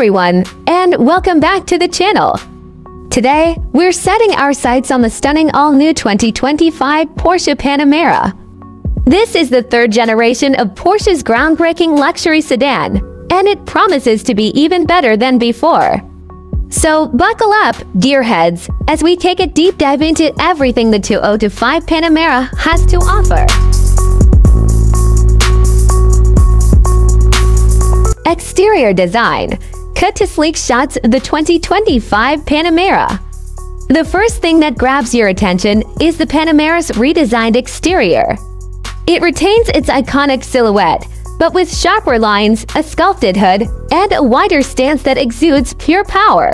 everyone, and welcome back to the channel. Today, we're setting our sights on the stunning all-new 2025 Porsche Panamera. This is the third generation of Porsche's groundbreaking luxury sedan, and it promises to be even better than before. So buckle up, dear heads, as we take a deep dive into everything the 2025 Panamera has to offer. Exterior design. Cut to sleek shots of the 2025 Panamera. The first thing that grabs your attention is the Panamera's redesigned exterior. It retains its iconic silhouette, but with sharper lines, a sculpted hood, and a wider stance that exudes pure power.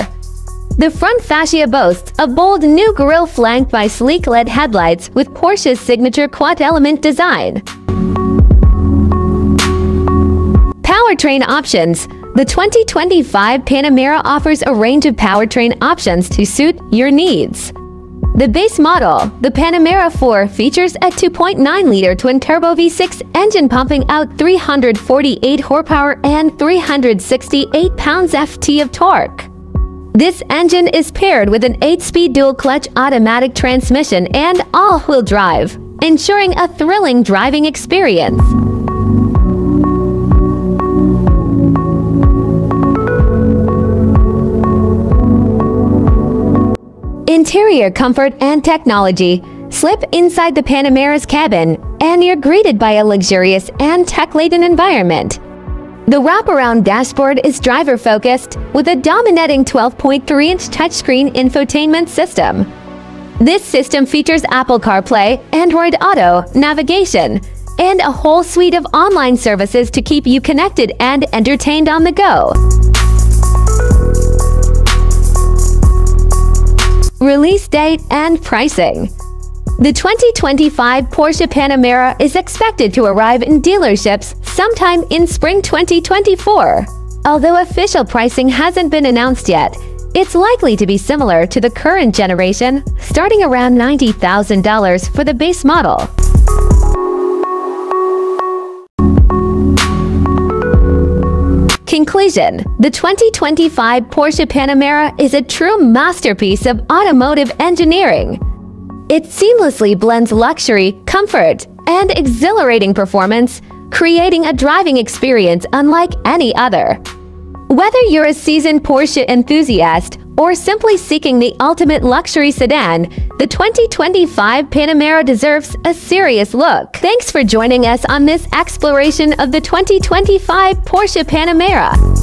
The front fascia boasts a bold new grille flanked by sleek LED headlights with Porsche's signature quad-element design. Powertrain options. The 2025 Panamera offers a range of powertrain options to suit your needs. The base model, the Panamera 4, features a 2.9-liter twin-turbo V6 engine pumping out 348 horsepower and 368 pounds-ft of torque. This engine is paired with an 8-speed dual-clutch automatic transmission and all-wheel drive, ensuring a thrilling driving experience. Interior comfort and technology. Slip inside the Panamera's cabin, and you're greeted by a luxurious and tech-laden environment. The wraparound dashboard is driver-focused, with a dominating 12.3-inch touchscreen infotainment system. This system features Apple CarPlay, Android Auto, navigation, and a whole suite of online services to keep you connected and entertained on the go. Release date and pricing. The 2025 Porsche Panamera is expected to arrive in dealerships sometime in spring 2024. Although official pricing hasn't been announced yet, it's likely to be similar to the current generation, starting around $90,000 for the base model. Conclusion. The 2025 Porsche Panamera is a true masterpiece of automotive engineering. It seamlessly blends luxury, comfort, and exhilarating performance, creating a driving experience unlike any other. Whether you're a seasoned Porsche enthusiast or simply seeking the ultimate luxury sedan, the 2025 Panamera deserves a serious look. Thanks for joining us on this exploration of the 2025 Porsche Panamera.